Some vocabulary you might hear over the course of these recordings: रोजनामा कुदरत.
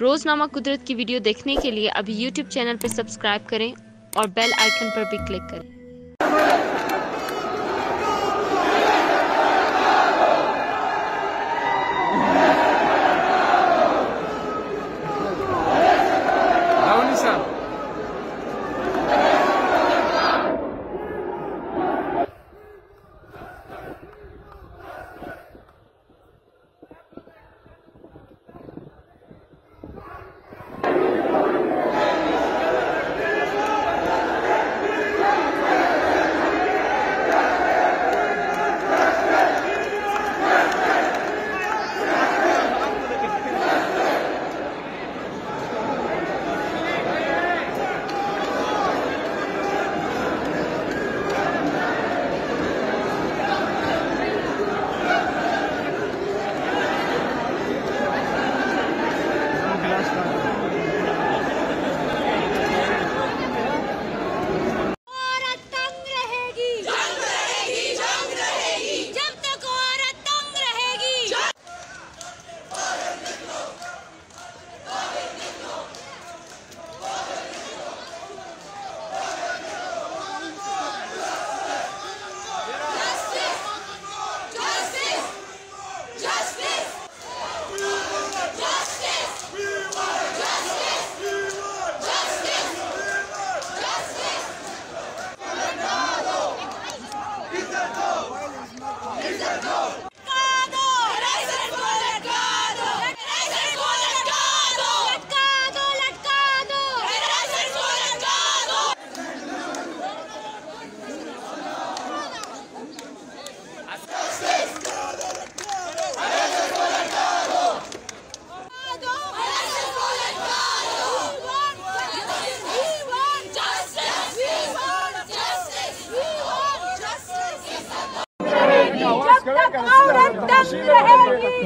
रोजनामा कुदरत की वीडियो देखने के लिए अभी YouTube चैनल पर सब्सक्राइब करें और बेल आइकन पर भी क्लिक करें।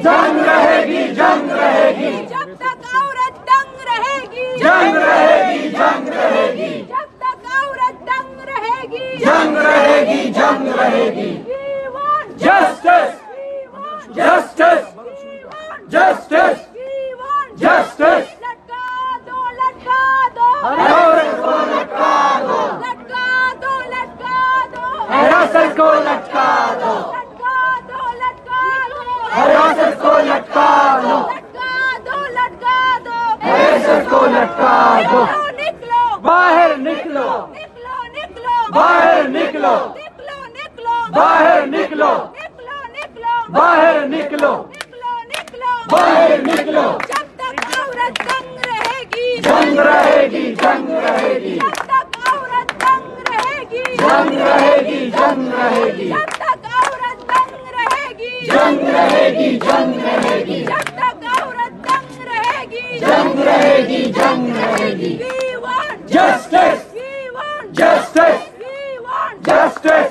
जंग रहेगी, जंग रहेगी, जब तक औरत दंग रहेगी, जंग रहेगी, जंग रहेगी, जब तक औरत दंग रहेगी, जंग रहेगी, जंग रहेगी। Justice, justice, justice, justice. लटका दो, लटका दो, औरत को लटका दो, लटका दो, लटका दो, हिरासत को लटका दो, हिरासत को लटका दो, लटका दो, लटका दो, हिरासत को लटका दो। निकलो, बाहर निकलो, निकलो, निकलो, बाहर निकलो, निकलो, निकलो, बाहर निकलो, निकलो, निकलो, बाहर निकलो, निकलो, निकलो, बाहर निकलो। जब तक औरत दंग रहेगी, जंग रहेगी, जंग रहेगी, जब तक औरत दंग रहेगी, जंग रहेगी, जंग रहेगी, जंग रहेगी, जंग रहेगी, जब तक औरत दंग रहेगी, जंग रहेगी, जंग रहेगी। Justice, justice, justice, justice.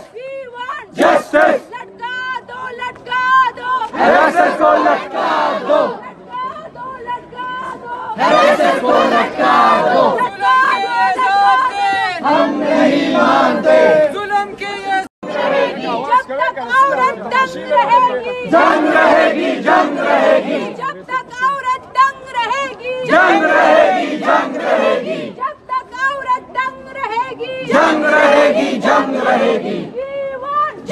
लटका दो, लटका दो, हिरासत को लटका दो, लटका दो, हिरासत को लटका दो। हम नहीं मानते जुल्म के, जब तक औरत दंग रहेगी, जंग रहेगी, जंग रहेगी, जब तक औरत दंग रहेगी, जंग रहेगी, जंग रहेगी, जब तक औरत दंग रहेगी, जंग रहेगी, जंग रहेगी।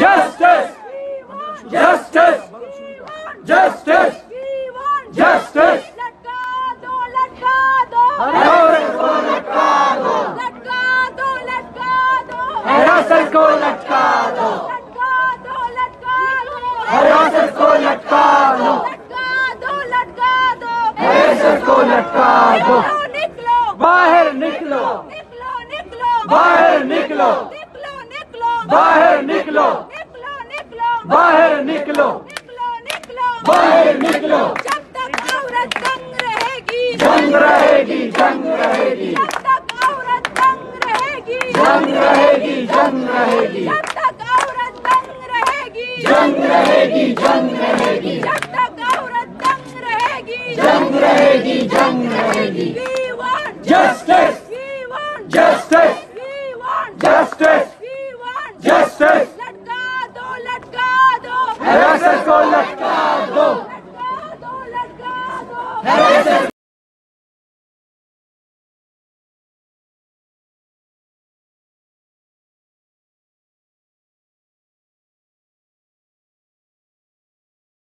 Justice, justice, justice, justice. लटका दो, लटका दो, औरत को लटका दो, लटका दो, लटका दो, हिरासत को लटका दो, हिरासत को लटका दो, लटका दो, लटका दो, हिरासत को लटका दो। निकलो, बाहर निकलो, निकलो, निकलो, बाहर निकलो, निकलो, निकलो, बाहर निकलो, निकलो, निकलो, बाहर निकलो, निकलो, निकलो, बाहर निकलो। जब तक औरत दंग रहेगी, जंग रहेगी, जंग रहेगी, जब तक औरत दंग रहेगी, जंग रहेगी, जंग रहेगी, जब तक औरत दंग रहेगी, जंग रहेगी, जंग रहेगी।